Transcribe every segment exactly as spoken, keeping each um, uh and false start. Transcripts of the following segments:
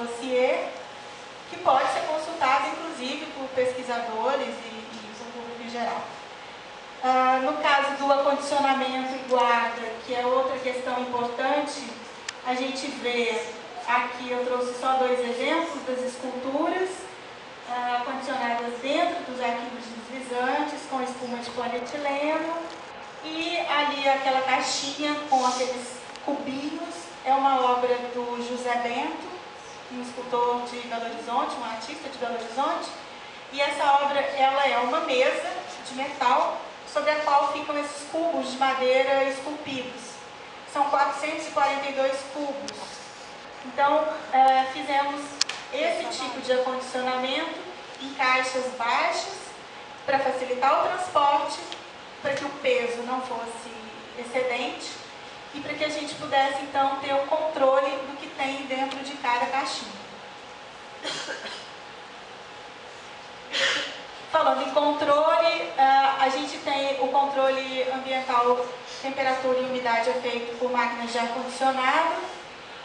dossiê, que pode ser consultado, inclusive, por pesquisadores e, e o público em geral. Ah, no caso do acondicionamento e guarda, que é outra questão importante, a gente vê, aqui eu trouxe só dois exemplos das esculturas, ah, acondicionadas dentro dos arquivos deslizantes, com espuma de polietileno, e ali aquela caixinha com aqueles cubinhos, é uma obra do José Bento, um escultor de Belo Horizonte, um artista de Belo Horizonte, e essa obra ela é uma mesa de metal sobre a qual ficam esses cubos de madeira esculpidos. São quatrocentos e quarenta e dois cubos. Então, é, fizemos esse tipo de acondicionamento em caixas baixas para facilitar o transporte, para que o peso não fosse excedente e para que a gente pudesse, então, ter o controle do que tem dentro de cada caixinha. Falando em controle, a gente tem o controle ambiental, temperatura e umidade é feito por máquinas de ar-condicionado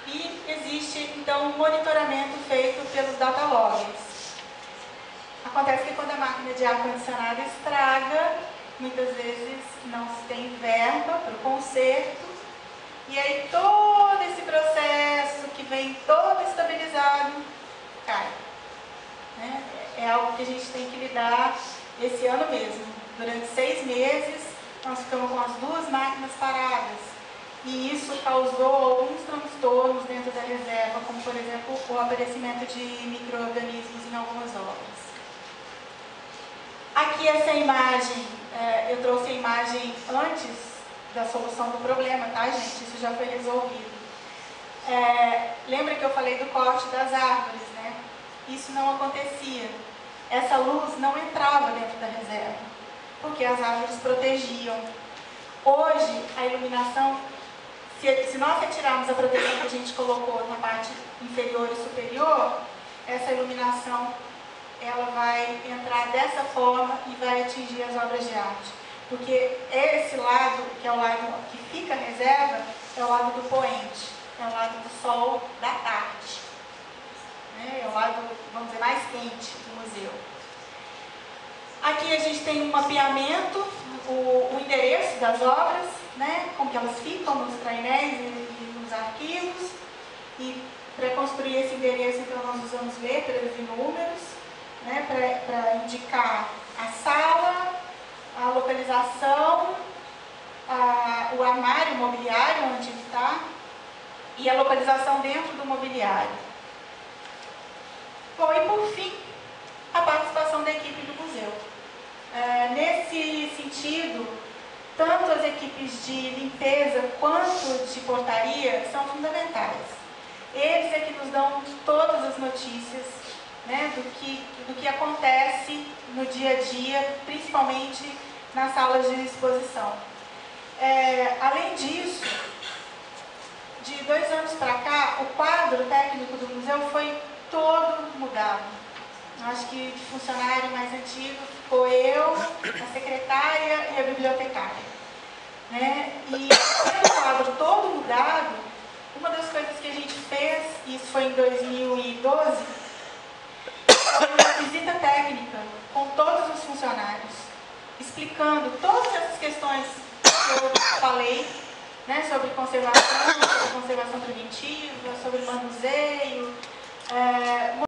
e existe, então, um monitoramento feito pelos data loggers. Acontece que quando a máquina de ar-condicionado estraga, muitas vezes não se tem verba para o conserto. E aí todo esse processo que vem todo estabilizado cai. Né? É algo que a gente tem que lidar esse ano mesmo. Durante seis meses nós ficamos com as duas máquinas paradas. E isso causou alguns transtornos dentro da reserva, como por exemplo o aparecimento de micro-organismos em algumas obras. Aqui essa imagem, eu trouxe a imagem antes da solução do problema, tá, gente? Isso já foi resolvido. É, lembra que eu falei do corte das árvores, né? Isso não acontecia. Essa luz não entrava dentro da reserva, porque as árvores protegiam. Hoje, a iluminação, se, se nós retirarmos a proteção que a gente colocou na parte inferior e superior, essa iluminação, ela vai entrar dessa forma e vai atingir as obras de arte. Porque esse lado, que é o lado que fica a reserva, é o lado do poente, é o lado do sol da tarde. Né? É o lado, vamos dizer, mais quente do museu. Aqui a gente tem um mapeamento, o, o endereço das obras, né? Como que elas ficam nos trainéis e nos arquivos. E para construir esse endereço, então, nós usamos letras e números, né? Para indicar a sala, a localização, a, o armário, o mobiliário, onde está, e a localização dentro do mobiliário. Bom, e por fim, a participação da equipe do museu. É, nesse sentido, tanto as equipes de limpeza quanto de portaria são fundamentais. Eles é que nos dão todas as notícias, né, do que, do que acontece no dia a dia, principalmente nas salas de exposição. É, além disso, de dois anos para cá, o quadro técnico do museu foi todo mudado. Acho que de funcionário mais antigo ficou eu, a secretária e a bibliotecária. Né? E o quadro todo mudado, uma das coisas que a gente fez, isso foi em dois mil e doze, foi uma visita técnica com todos os funcionários, explicando todas essas questões que eu falei, né, sobre conservação, sobre conservação preventiva, sobre manuseio,